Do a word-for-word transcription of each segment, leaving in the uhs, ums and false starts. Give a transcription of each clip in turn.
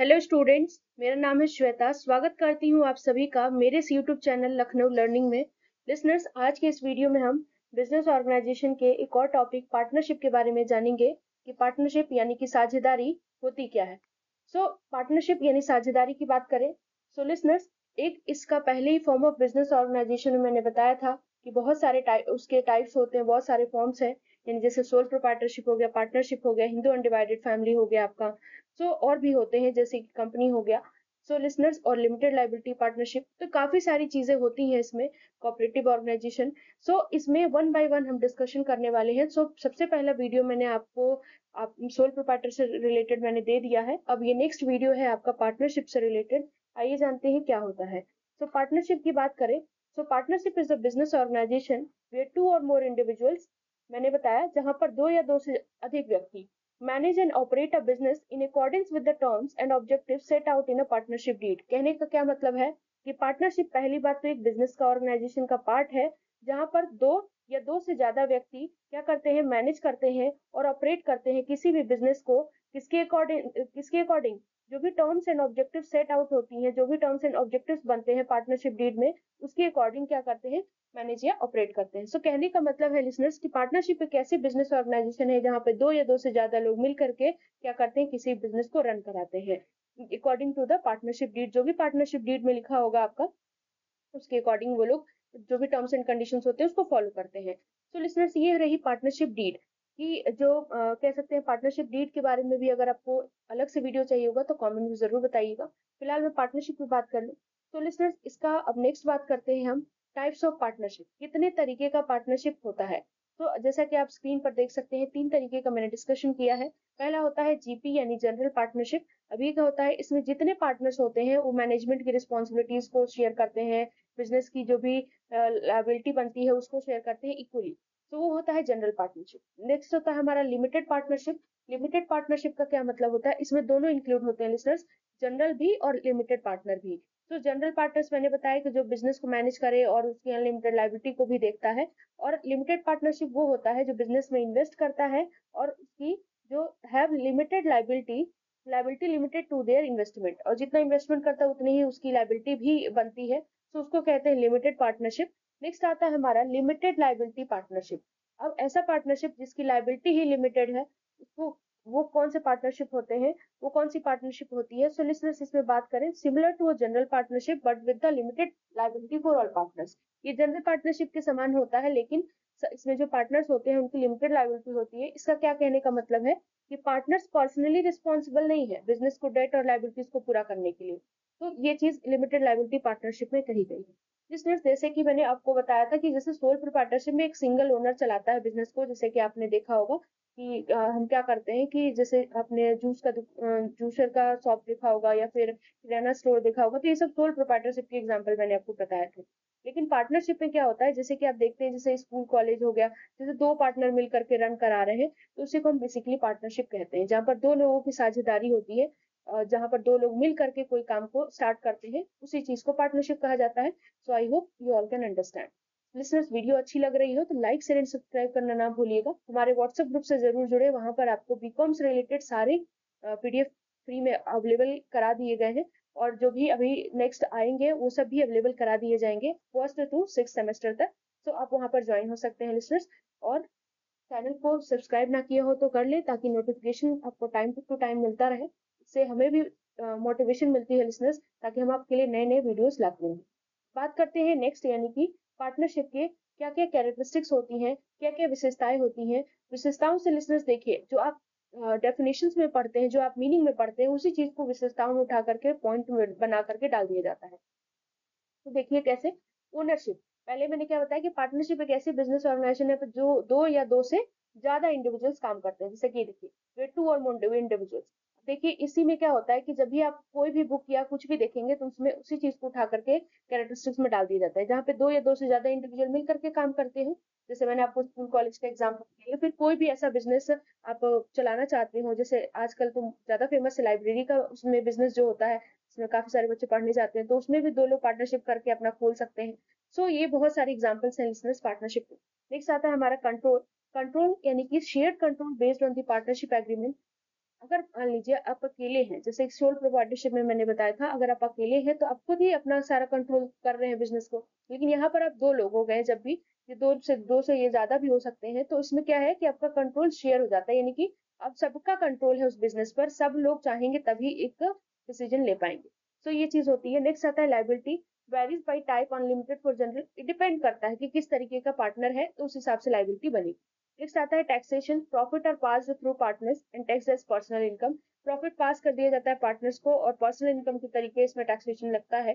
Hello students, मेरा नाम है श्वेता। स्वागत करती हूँ आप सभी का मेरे यूट्यूब चैनल लखनऊ लर्निंग में। लिसनर्स, आज के इस वीडियो में हम बिजनेस ऑर्गेनाइजेशन के एक और टॉपिक पार्टनरशिप के बारे में जानेंगे कि पार्टनरशिप यानी कि साझेदारी होती क्या है। सो पार्टनरशिप यानी साझेदारी की बात करें सो लिसनर्स, एक इसका पहले ही फॉर्म ऑफ बिजनेस ऑर्गेनाइजेशन में मैंने बताया था कि बहुत सारे टाइप उसके टाइप्स होते हैं, बहुत सारे फॉर्म्स हैं, यानी जैसे सोल प्रोप्राइटरशिप हो गया, पार्टनरशिप हो गया, हिंदू अनडिवाइडेड फैमिली हो गया आपका, सो so, और भी होते हैं जैसे कंपनी हो गया, सो so, लिसनर्स, और लिमिटेड लायबिलिटी पार्टनरशिप, तो काफी सारी चीजें होती हैं इसमें, कॉपरेटिव ऑर्गेनाइजेशन। सो इसमें वन बाय वन हम डिस्कशन करने वाले हैं। सो so, सबसे पहला वीडियो मैंने आपको आप सोल प्रोप्राइटर से रिलेटेड मैंने दे दिया है। अब ये नेक्स्ट वीडियो है आपका पार्टनरशिप से रिलेटेड। आइए जानते हैं क्या होता है। सो so, पार्टनरशिप की बात करें so partnership is a business organisation where two और मोर इंडिविजुअल्स, मैंने बताया, जहां पर दो या दो से अधिक व्यक्ति manage and operate a business in accordings with the terms and objective set out in a partnership deed. कहने का क्या मतलब है कि पार्टनरशिप पहली बात तो एक बिजनेस का ऑर्गेनाइजेशन का पार्ट है जहां पर दो या दो से ज्यादा व्यक्ति क्या करते हैं, मैनेज करते हैं और ऑपरेट करते हैं किसी भी बिजनेस को, किसके अकॉर्डिंग किसके अकॉर्डिंग जो भी terms and objective set out होती हैं, जो भी टर्म्स एंड ऑब्जेक्टिव्स बनते हैं पार्टनरशिप डीड में, उसके अकॉर्डिंग क्या करते हैं, मैनेज या ऑपरेट करते हैं। सो so, कहने का मतलब है लिसनर्स कि पार्टनरशिप एक ऐसी बिजनेस ऑर्गेनाइजेशन है जहां पे दो या दो से ज्यादा लोग मिल करके क्या करते हैं, किसी बिजनेस को रन कराते हैं according to the partnership deed. जो भी पार्टनरशिप डीड में लिखा होगा आपका, उसके अकॉर्डिंग वो लोग जो भी टर्म्स एंड कंडीशन होते हैं उसको फॉलो करते हैं। सो so, लिसनर्स, ये रही पार्टनरशिप डीड कि जो आ, कह सकते हैं। पार्टनरशिप डीड के बारे में भी अगर आपको अलग से वीडियो चाहिए होगा तो कमेंट में जरूर बताइएगा। फिलहाल मैं पार्टनरशिप की बात कर लूँ। तो लिसनर्स, इसका अब नेक्स्ट बात करते हैं हम टाइप्स ऑफ पार्टनरशिप, कितने तरीके का पार्टनरशिप होता है। तो जैसा कि आप स्क्रीन पर देख सकते हैं, तीन तरीके का मैंने डिस्कशन किया है। पहला होता है जीपी यानी जनरल पार्टनरशिप। अभी क्या होता है, इसमें जितने पार्टनर्स होते हैं वो मैनेजमेंट की रिस्पॉन्सिबिलिटीज को शेयर करते हैं, बिजनेस की जो भी लायबिलिटी बनती है उसको शेयर करते हैं इक्वली। तो वो होता है जनरल पार्टनरशिप। नेक्स्ट होता है हमारा लिमिटेड पार्टनरशिप। लिमिटेड पार्टनरशिप का क्या मतलब होता है, इसमें दोनों इंक्लूड होते हैं लिसनर्स, जनरल भी और लिमिटेड पार्टनर भी। तो जनरल पार्टनर्स मैंने बताया कि जो बिजनेस को मैनेज करे और उसकी अनलिमिटेड लायबिलिटी को भी देखता है, और लिमिटेड पार्टनरशिप वो होता है जो बिजनेस में इन्वेस्ट करता है और उसकी जो have limited liability liability limited to their investment, और जितना इन्वेस्टमेंट करता है उतनी ही उसकी लायबिलिटी भी बनती है, तो उसको कहते हैं लिमिटेड पार्टनरशिप। नेक्स्ट आता है हमारा लिमिटेड लायबिलिटी पार्टनरशिप। अब ऐसा पार्टनरशिप जिसकी लायबिलिटी ही लिमिटेड है, उसको वो कौन से पार्टनरशिप होते हैं, वो कौन सी पार्टनरशिप होती है। सो लिसनर्स, इसमें बात करें similar to a general partnership but with the limited liability for all partners. ये जनरल पार्टनरशिप के समान होता है लेकिन इसमें जो पार्टनर्स होते हैं उनकी लिमिटेड लायबिलिटी होती है। इसका क्या कहने का मतलब है कि पार्टनर्स पर्सनली रिस्पॉन्सिबल नहीं है बिजनेस को डेट और लायबिलिटीज को पूरा करने के लिए, तो ये चीज लिमिटेड लायबिलिटी पार्टनरशिप में कही गई है। जिसने जैसे कि मैंने आपको बताया था कि जैसे सोल प्रोप्राइटरशिप में एक सिंगल ओनर चलाता है बिजनेस को, जैसे कि आपने देखा होगा कि आ, हम क्या करते हैं कि जैसे आपने जूस का जूसर का शॉप देखा होगा या फिर किराना स्टोर देखा होगा, तो ये सब सोल प्रोप्राइटरशिप के एग्जांपल मैंने आपको बताया थे। लेकिन पार्टनरशिप में क्या होता है, जैसे कि आप देखते हैं जैसे स्कूल कॉलेज हो गया, जैसे दो पार्टनर मिल करके रन करा रहे हैं, तो उसी को हम बेसिकली पार्टनरशिप कहते हैं, जहाँ पर दो लोगों की साझेदारी होती है, जहां पर दो लोग मिल करके कोई काम को स्टार्ट करते हैं, उसी चीज को पार्टनरशिप कहा जाता है। So I hope you all can understand. Listeners, video अच्छी लग रही हो तो लाइक शेयर एंड सब्सक्राइब करना ना भूलिएगा। हमारे व्हाट्सएप ग्रुप से जरूर जुड़े, वहां पर आपको बीकॉम से रिलेटेड सारे पीडीएफ फ्री में अवेलेबल करा दिए गए हैं, और जो भी अभी नेक्स्ट आएंगे वो सब भी अवेलेबल करा दिए जाएंगे फर्स्ट टू सिक्स सेमेस्टर तक। सो आप वहाँ पर ज्वाइन हो सकते हैं लिसनर्स, और चैनल को सब्सक्राइब ना किया हो तो कर ले ताकि नोटिफिकेशन आपको टाइम टू टाइम मिलता रहे, से हमें भी मोटिवेशन uh, मिलती है लिसनर्स, ताकि हम आपके लिए नए नए वीडियोस लाते हैं। बात करते हैं नेक्स्ट, यानी कि पार्टनरशिप के क्या क्या कैरेक्टरिस्टिक्स होती हैं, क्या क्या विशेषताएं होती हैं। विशेषताओं से लिसनर्स देखिए, जो आप डेफिनेशंस uh, में पढ़ते हैं, जो आप मीनिंग में पढ़ते हैं, उसी चीज को विशेषताओं में उठा करके पॉइंट बना करके डाल दिया जाता है। तो देखिए कैसे, ओनरशिप, पहले मैंने क्या बताया कि पार्टनरशिप एक ऐसी बिजनेस ऑर्गेनाइजेशन है जो दो या दो से ज्यादा इंडिविजुअल्स काम करते हैं, जैसे कि देखिए टू और मोर इंडिविजुअल्स। देखिए इसी में क्या होता है कि जब भी आप कोई भी बुक या कुछ भी देखेंगे तो उसमें उसी चीज को उठा करके कैरेक्टरिस्टिक्स में डाल दिया जाता है, जहाँ पे दो या दो से ज्यादा इंडिविजुअल मिल करके काम करते हैं, जैसे मैंने आपको स्कूल कॉलेज का एग्जाम्पल दिया, या फिर कोई भी ऐसा बिजनेस आप चलाना चाहते हो, जैसे आजकल तो ज्यादा फेमस है लाइब्रेरी का, उसमें बिजनेस जो होता है उसमें काफी सारे बच्चे पढ़ने जाते हैं, तो उसमें भी दो लोग पार्टनरशिप करके अपना खोल सकते हैं। सो ये बहुत सारे एग्जाम्पल्स हैं लिसनर्स पार्टनरशिप के। नेक्स्ट आता है हमारा कंट्रोल। कंट्रोल यानी कि share control based on the partnership agreement. अगर मान लीजिए आप अकेले हैं, जैसे सोल प्रोप्राइटरशिप में मैंने बताया था, अगर आप अकेले हैं तो आप खुद ही अपना सारा कंट्रोल कर रहे हैं बिजनेस को, लेकिन यहाँ पर आप दो लोग हो गए, जब भी ये दो से दो से ये ज्यादा भी हो सकते हैं, तो इसमें क्या है कि आपका कंट्रोल शेयर हो जाता है, यानी कि आप सबका कंट्रोल है उस बिजनेस पर, सब लोग चाहेंगे तभी एक डिसीजन ले पाएंगे। सो so, ये चीज होती है। नेक्स्ट आता है liability, varies by type, unlimited for general, it depend करता है कि किस तरीके का पार्टनर है तो उस हिसाब से लायबिलिटी बनेगी। नेक्स्ट आता है taxation, profit are pass through partners and tax as personal income, profit pass कर दिया जाता है पार्टनर्स को और पर्सनल इनकम के तरीके इसमें टैक्सेशन लगता है।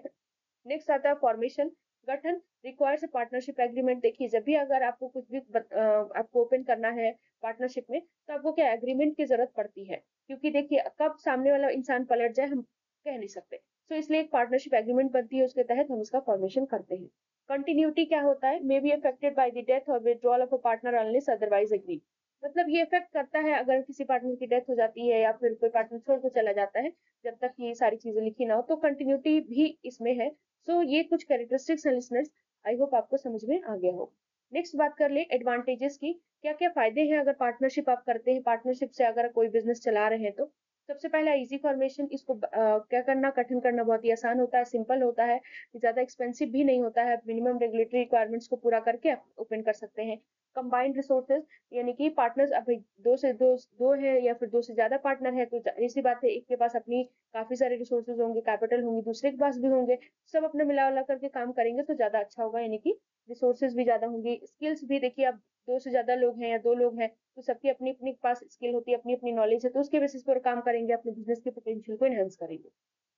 नेक्स्ट आता है फॉर्मेशन, गठन रिक्वायर्स पार्टनरशिप एग्रीमेंट। देखिए जब भी अगर आपको कुछ भी बत, आ, आपको ओपन करना है पार्टनरशिप में तो आपको क्या एग्रीमेंट की जरूरत पड़ती है, क्योंकि देखिए कब सामने वाला इंसान पलट जाए हम कह नहीं सकते, सो so, इसलिए एक पार्टनरशिप एग्रीमेंट बनती है, उसके तहत हम इसका फॉर्मेशन करते हैं। कंटिन्यूटी क्या होता है, may be affected by the death और withdrawal of a partner unless otherwise agree, मतलब ये इफेक्ट करता है अगर किसी पार्टनर की डेथ हो जाती है या फिर कोई पार्टनर छोड़कर चला जाता है, जब तक ये सारी चीजें लिखी ना हो, तो कंटिन्यूटी भी इसमें है। सो so, ये कुछ कैरेक्टरिस्टिक्स हैं लिसनर्स, आई होप आपको समझ में आ गया हो। नेक्स्ट बात कर ले एडवांटेजेस की, क्या क्या फायदे हैं अगर पार्टनरशिप आप करते हैं, पार्टनरशिप से अगर कोई बिजनेस चला रहे हैं तो सबसे पहला इजी फॉर्मेशन, इसको आ, क्या करना कठिन करना बहुत ही आसान होता है, सिंपल होता है, ज्यादा एक्सपेंसिव भी नहीं होता है, मिनिमम रेगुलेटरी रिक्वायरमेंट्स को पूरा करके आप ओपन कर सकते हैं। कंबाइंड रिसोर्सेज, यानी कि पार्टनर्स अभी दो से दो दो है या फिर दो से ज्यादा पार्टनर है तो ऐसी बात है एक के पास अपनी काफी सारे रिसोर्सेज होंगे, कैपिटल होंगी, दूसरे के पास भी होंगे, सब अपने मिला मिला करके काम करेंगे तो ज्यादा अच्छा होगा, यानी कि रिसोर्सेज भी ज्यादा होंगी, स्किल्स भी। देखिए आप दो से ज्यादा लोग हैं या दो लोग हैं तो सबकी अपनी अपने पास स्किल होती है, अपनी अपनी नॉलेज है, तो उसके बेसिस पर काम करेंगे, अपने बिजनेस के पोटेंशियल को एनहांस करेंगे।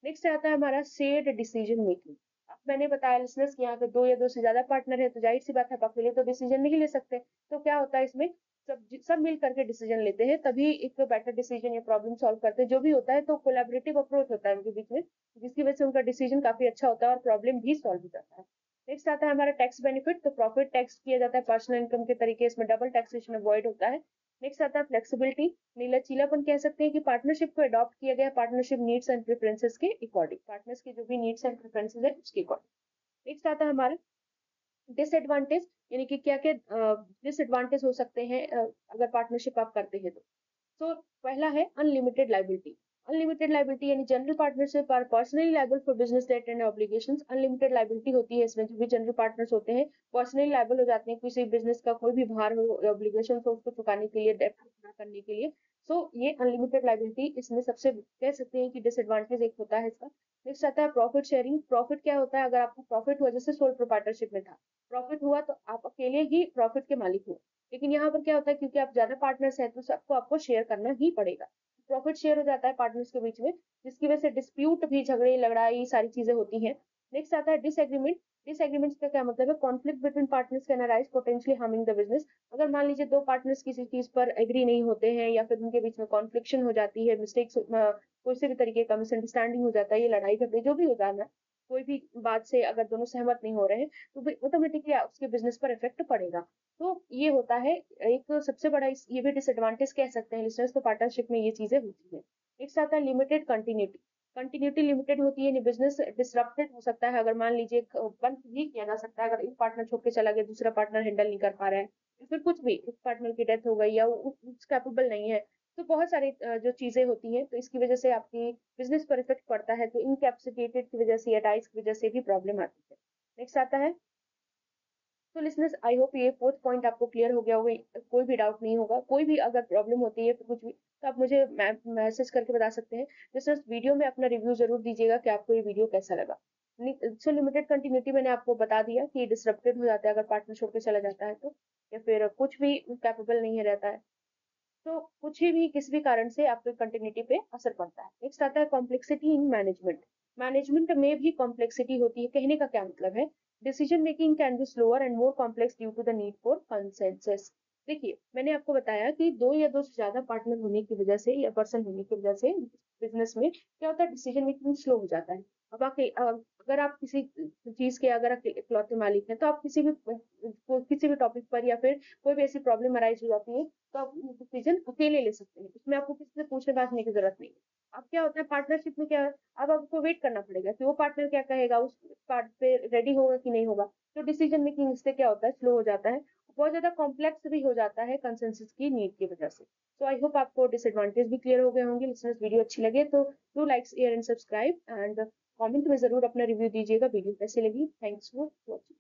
नेक्स्ट आता है हमारा शेयर्ड डिसीजन मेकिंग, मैंने बताया लिसनर्स कि यहाँ पे दो या दो से ज्यादा पार्टनर है तो जाहिर सी बात है आप अकेले तो डिसीजन नहीं ले सकते, तो क्या होता है इसमें सब सब मिल करके डिसीजन लेते हैं, तभी एक तो बेटर डिसीजन या प्रॉब्लम सॉल्व करते हैं, जो भी होता है तो कोलैबोरेटिव अप्रोच होता है उनके बीच में, जिसकी वजह से उनका डिसीजन काफी अच्छा होता है और प्रॉब्लम भी सॉल्व हो जाता है। नेक्स्ट आता है हमारा टैक्स बेनिफिट, तो प्रॉफिट टैक्स किया जाता है पर्सनल इनकम के तरीके, इसमें डबल टैक्सेशन अवॉइड होता है। नेक्स्ट आता है फ्लेक्सिबिलिटी, लचीलापन कह सकते हैं कि पार्टनरशिप को अडॉप्ट किया गया पार्टनरशिप नीड्स एंड प्रेफरेंसेस के अकॉर्डिंग, पार्टनर्स के जो भी नीड्स एंड प्रेफरेंसेस है उसके अकॉर्डिंग। नेक्स्ट आता है हमारा डिसएडवांटेज, यानी कि क्या क्या डिसएडवांटेज हो सकते हैं अगर पार्टनरशिप आप करते हैं तो। सो so, पहला है अनलिमिटेड लायबिलिटी, अनलिमिटेड लायबिलिटी यानी general partnership are personally liable for business debt and obligations, unlimited liability होती है इसमें, जो भी जनरल पार्टनर्स होते हैं पर्सनली लायबल हो जाते हैं किसी बिजनेस का कोई भी भार हो, ऑब्लिगेशंस हो उसको चुकाने के लिए, डेट पूरा करने के लिए, सो so, ये अनलिमिटेड लायबिलिटी इसमें सबसे कह सकते हैं कि डिसएडवांटेज एक होता है इसका। नेक्स्ट आता है प्रॉफिट शेयरिंग, प्रॉफिट क्या होता है अगर आपको प्रॉफिट हुआ, जैसे सोल प्रोप्राइटरशिप में था प्रॉफिट हुआ तो आप अकेले ही प्रॉफिट के मालिक हो, लेकिन यहाँ पर क्या होता है क्योंकि आप ज्यादा पार्टनर्स हैं तो सबको आपको शेयर करना ही पड़ेगा, प्रॉफिट शेयर हो जाता है पार्टनर्स के बीच में, जिसकी वजह से डिस्प्यूट भी, झगड़े लड़ाई सारी चीजें होती हैं। नेक्स्ट आता है डिसएग्रीमेंट, डिसएग्रीमेंट्स का क्या मतलब है, conflict between partners can arise potentially harming the business, अगर मान लीजिए दो पार्टनर्स किसी चीज पर एग्री नहीं होते हैं या फिर उनके बीच में कॉन्फ्लिक्शन हो जाती है, मिस्टेक्स किसी भी तरीके का मिसअंडरस्टैंडिंग हो जाता है, ये लड़ाई झगड़े जो भी हो जाना कोई भी बात से अगर दोनों सहमत नहीं हो रहे हैं तो ऑटोमेटिकली उसके बिजनेस पर इफेक्ट पड़ेगा, तो ये होता है एक सबसे बड़ा ये भी डिसएडवांटेज कह सकते हैं लिसनर्स, तो पार्टनरशिप में ये चीजें होती हैं। एक साथ है लिमिटेड कंटिन्यूटी, कंटिन्यूटी लिमिटेड होती है, बिजनेस डिसरप्टेड हो सकता है, अगर मान लीजिए बंद नहीं किया जा सकता है, अगर एक पार्टनर छोड़ के चला गया दूसरा पार्टनर हैंडल नहीं कर पा रहा है या फिर कुछ भी एक पार्टनर की डेथ हो गई या उस कैपेबल नहीं है, तो बहुत सारी जो चीजें होती हैं तो इसकी वजह से आपकी बिजनेस पर इफेक्ट पड़ता है, तो इनकैपेसिटेटेड की वजह से या डाइस की वजह से भी प्रॉब्लम आती है। नेक्स्ट आता है, तो लिसनर्स आई होप ये फोर्थ पॉइंट आपको क्लियर हो गया होगा, कोई भी डाउट नहीं होगा, कोई भी अगर प्रॉब्लम होती है कुछ भी तो आप मुझे मैसेज करके बता सकते हैं। लिसनर्स वीडियो में अपना रिव्यू जरूर दीजिएगा कि आपको ये वीडियो कैसा लगा। सो लिमिटेड कंटिन्यूटी मैंने आपको बता दिया कि डिसरप्टेड हो जाता है अगर पार्टनर छोड़ के चला जाता है तो, या फिर कुछ भी कैपेबल नहीं रहता है तो कुछ ही भी किसी भी कारण से आपकी कंटिन्यूटी पे असर पड़ता है। नेक्स्ट आता है कॉम्प्लेक्सिटी इन मैनेजमेंट, मैनेजमेंट में भी कॉम्प्लेक्सिटी होती है, कहने का क्या मतलब है, decision making can be slower and more complex due to the need for consensus. देखिए मैंने आपको बताया कि दो या दो से ज्यादा पार्टनर होने की वजह से या पर्सन होने की वजह से बिजनेस में क्या होता है डिसीजन मेकिंग स्लो हो जाता है। अब अगर आप किसी चीज के अगर इकलौते मालिक हैं तो आप किसी भी किसी भी टॉपिक पर या फिर कोई भी ऐसी प्रॉब्लम अराइज हो जाती है तो आप डिसीजन अकेले ले सकते हैं, इसमें आपको किसी से पूछने बाछने की जरूरत नहीं है। अब क्या होता है पार्टनरशिप में क्या है, अब आपको वेट करना पड़ेगा कि वो पार्टनर क्या कहेगा, उस पार्ट पे रेडी होगा कि नहीं होगा, तो डिसीजन मेकिंग इससे क्या होता है स्लो हो जाता है बहुत ज्यादा कॉम्प्लेक्स भी हो जाता है कंसेंसस की नीड की वजह से। तो आई होप आपको डिसएडवांटेज भी क्लियर हो गए होंगे लिसनर्स। वीडियो अच्छी लगे तो do like share and subscribe and comment में जरूर अपना रिव्यू दीजिएगा वीडियो कैसी लगी। Thanks for watching.